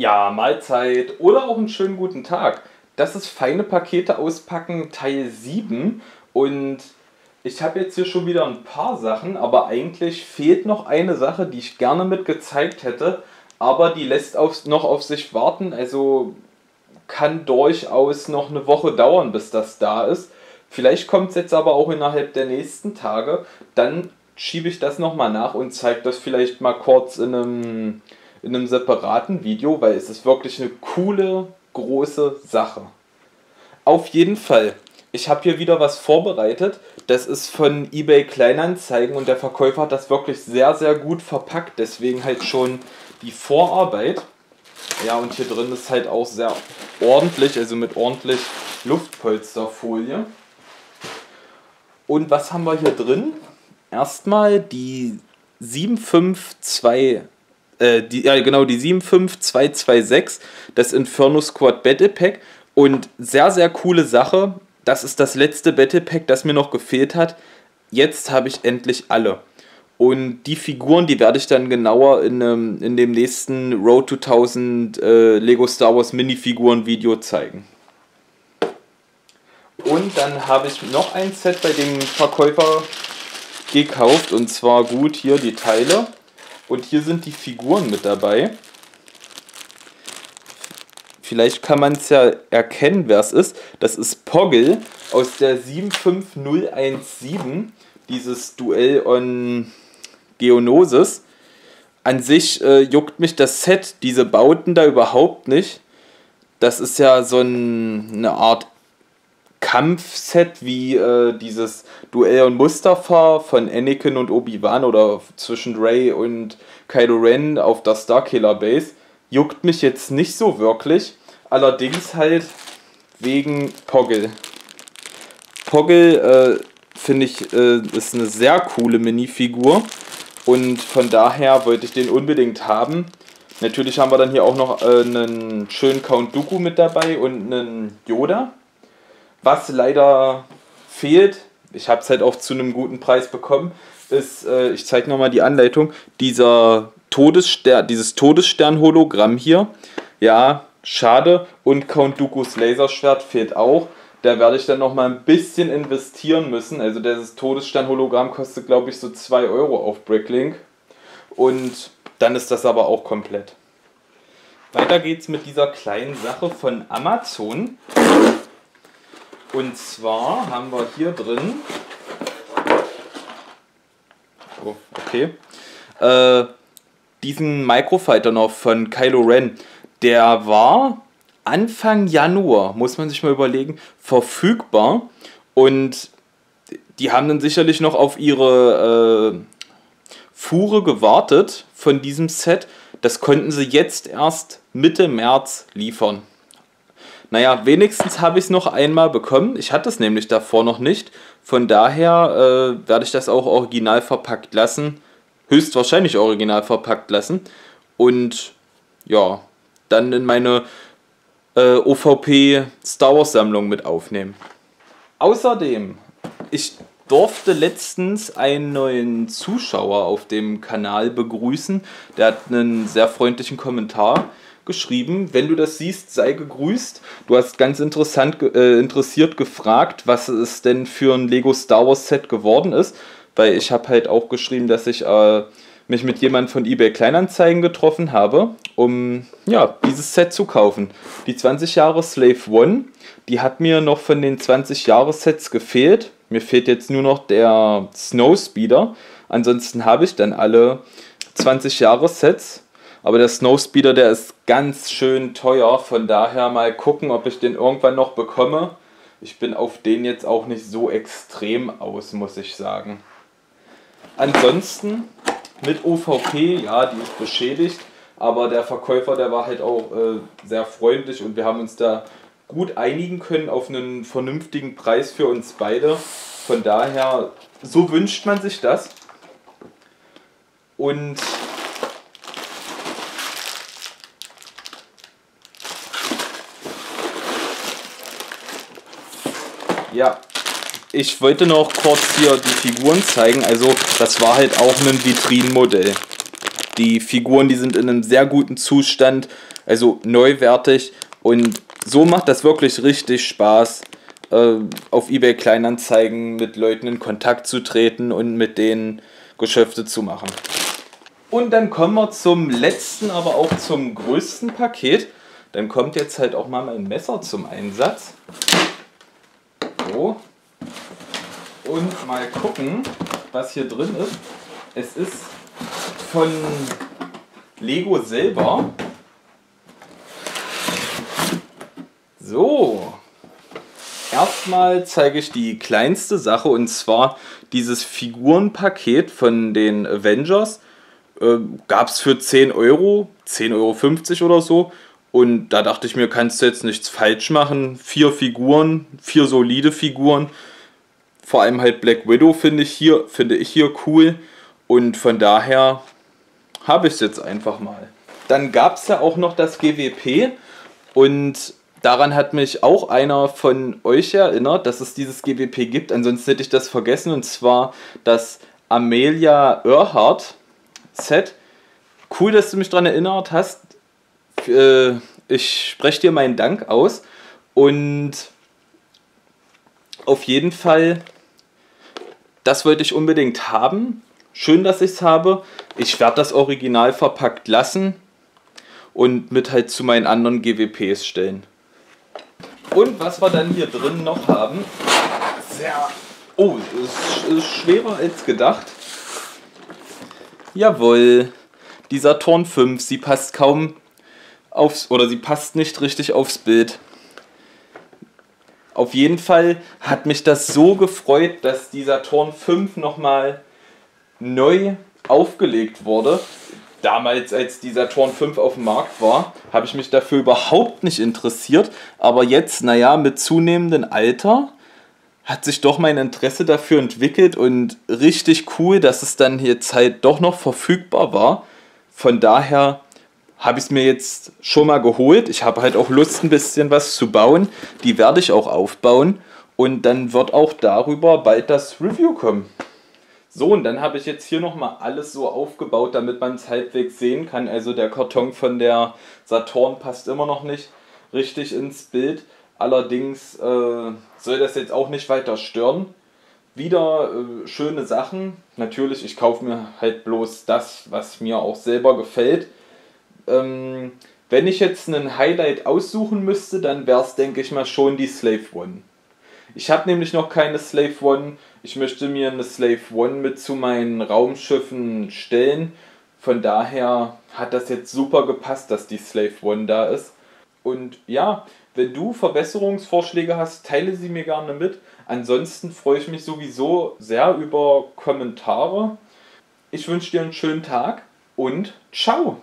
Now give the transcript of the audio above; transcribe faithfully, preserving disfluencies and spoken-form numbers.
Ja, Mahlzeit oder auch einen schönen guten Tag. Das ist feine Pakete auspacken Teil sieben und ich habe jetzt hier schon wieder ein paar Sachen, aber eigentlich fehlt noch eine Sache, die ich gerne mit gezeigt hätte, aber die lässt auf, noch auf sich warten, also kann durchaus noch eine Woche dauern, bis das da ist. Vielleicht kommt es jetzt aber auch innerhalb der nächsten Tage, dann schiebe ich das nochmal nach und zeige das vielleicht mal kurz in einem, in einem separaten Video, weil es ist wirklich eine coole, große Sache. Auf jeden Fall, ich habe hier wieder was vorbereitet. Das ist von Ebay Kleinanzeigen und der Verkäufer hat das wirklich sehr, sehr gut verpackt. Deswegen halt schon die Vorarbeit. Ja, und hier drin ist halt auch sehr ordentlich, also mit ordentlich Luftpolsterfolie. Und was haben wir hier drin? Erstmal die siebenhundertfünfundzwanzig. Die, ja genau, die sieben fünf zwei zwei sechs, das Inferno Squad Battle Pack und sehr, sehr coole Sache, das ist das letzte Battle Pack, das mir noch gefehlt hat, jetzt habe ich endlich alle und die Figuren, die werde ich dann genauer in, einem, in dem nächsten Road to tausend äh, Lego Star Wars Minifiguren Video zeigen. Und dann habe ich noch ein Set bei dem Verkäufer gekauft und zwar gut hier die Teile. Und hier sind die Figuren mit dabei. Vielleicht kann man es ja erkennen, wer es ist. Das ist Poggle aus der sieben fünf null eins sieben, dieses Duell on Geonosis. An sich äh, juckt mich das Set, diese Bauten da überhaupt nicht. Das ist ja so ein, eine Art Kampfset wie äh, dieses Duell on Mustafar von Anakin und Obi-Wan oder zwischen Rey und Kylo Ren auf der Starkiller Base juckt mich jetzt nicht so wirklich, allerdings halt wegen Poggle. Poggle äh, finde ich äh, ist eine sehr coole Minifigur und von daher wollte ich den unbedingt haben. Natürlich haben wir dann hier auch noch äh, einen schönen Count Dooku mit dabei und einen Yoda. Was leider fehlt, ich habe es halt auch zu einem guten Preis bekommen, ist, äh, ich zeige nochmal die Anleitung, dieser Todesstern, dieses Todesstern-Hologramm hier. Ja, schade. Und Count Dooku's Laserschwert fehlt auch. Da werde ich dann nochmal ein bisschen investieren müssen. Also dieses Todesstern-Hologramm kostet, glaube ich, so zwei Euro auf Bricklink. Und dann ist das aber auch komplett. Weiter geht's mit dieser kleinen Sache von Amazon. Und zwar haben wir hier drin, oh, okay, äh, diesen Microfighter noch von Kylo Ren. Der war Anfang Januar, muss man sich mal überlegen, verfügbar. Und die haben dann sicherlich noch auf ihre äh, Fuhre gewartet von diesem Set. Das konnten sie jetzt erst Mitte März liefern. Naja, wenigstens habe ich es noch einmal bekommen. Ich hatte es nämlich davor noch nicht. Von daher äh, werde ich das auch original verpackt lassen. Höchstwahrscheinlich original verpackt lassen. Und ja, dann in meine äh, O V P Star Wars Sammlung mit aufnehmen. Außerdem, ich durfte letztens einen neuen Zuschauer auf dem Kanal begrüßen. Der hat einen sehr freundlichen Kommentar geschrieben. Wenn du das siehst, sei gegrüßt. Du hast ganz interessant, äh, interessiert gefragt, was es denn für ein Lego Star Wars Set geworden ist, weil ich habe halt auch geschrieben, dass ich äh, mich mit jemandem von eBay Kleinanzeigen getroffen habe, um ja, dieses Set zu kaufen. Die zwanzig Jahre Slave One, die hat mir noch von den zwanzig Jahre Sets gefehlt. Mir fehlt jetzt nur noch der Snow Speeder. Ansonsten habe ich dann alle zwanzig Jahre Sets. Aber der Snow Speeder, der ist ganz schön teuer, von daher mal gucken, ob ich den irgendwann noch bekomme. Ich bin auf den jetzt auch nicht so extrem aus, muss ich sagen. Ansonsten mit O V P, ja, die ist beschädigt, aber der Verkäufer, der war halt auch äh, sehr freundlich und wir haben uns da gut einigen können auf einen vernünftigen Preis für uns beide. Von daher, so wünscht man sich das. Und ja, ich wollte noch kurz hier die Figuren zeigen, also das war halt auch ein Vitrinenmodell. Die Figuren, die sind in einem sehr guten Zustand, also neuwertig. Und so macht das wirklich richtig Spaß, äh, auf eBay Kleinanzeigen mit Leuten in Kontakt zu treten und mit denen Geschäfte zu machen. Und dann kommen wir zum letzten, aber auch zum größten Paket. Dann kommt jetzt halt auch mal mein Messer zum Einsatz. So. Und mal gucken, was hier drin ist. Es ist von Lego selber. So. Erstmal zeige ich die kleinste Sache, und zwar dieses Figurenpaket von den Avengers. Ähm, gab es für zehn Euro, zehn Euro fünfzig oder so. Und da dachte ich mir, kannst du jetzt nichts falsch machen. Vier Figuren, vier solide Figuren. Vor allem halt Black Widow finde ich hier, finde ich hier cool. Und von daher habe ich es jetzt einfach mal. Dann gab es ja auch noch das G W P. Und daran hat mich auch einer von euch erinnert, dass es dieses G W P gibt. Ansonsten hätte ich das vergessen. Und zwar das Amelia Earhart Set. Cool, dass du mich daran erinnert hast. Ich spreche dir meinen Dank aus, und auf jeden Fall, das wollte ich unbedingt haben. Schön, dass ich es habe. Ich werde das original verpackt lassen und mit halt zu meinen anderen G W Ps stellen. Und was wir dann hier drin noch haben, sehr, oh, ist, ist schwerer als gedacht. Jawohl, die Saturn fünf, sie passt kaum aufs, oder sie passt nicht richtig aufs Bild. Auf jeden Fall hat mich das so gefreut, dass die Saturn fünf nochmal neu aufgelegt wurde. Damals, als die Saturn fünf auf dem Markt war, habe ich mich dafür überhaupt nicht interessiert. Aber jetzt, naja, mit zunehmendem Alter hat sich doch mein Interesse dafür entwickelt, und richtig cool, dass es dann jetzt halt doch noch verfügbar war. Von daher habe ich es mir jetzt schon mal geholt. Ich habe halt auch Lust, ein bisschen was zu bauen. Die werde ich auch aufbauen. Und dann wird auch darüber bald das Review kommen. So, und dann habe ich jetzt hier nochmal alles so aufgebaut, damit man es halbwegs sehen kann. Also der Karton von der Saturn passt immer noch nicht richtig ins Bild. Allerdings äh, soll das jetzt auch nicht weiter stören. Wieder äh, schöne Sachen. Natürlich, ich kaufe mir halt bloß das, was mir auch selber gefällt. Wenn ich jetzt einen Highlight aussuchen müsste, dann wäre es, denke ich mal, schon die Slave One. Ich habe nämlich noch keine Slave One. Ich möchte mir eine Slave One mit zu meinen Raumschiffen stellen. Von daher hat das jetzt super gepasst, dass die Slave One da ist. Und ja, wenn du Verbesserungsvorschläge hast, teile sie mir gerne mit. Ansonsten freue ich mich sowieso sehr über Kommentare. Ich wünsche dir einen schönen Tag und ciao!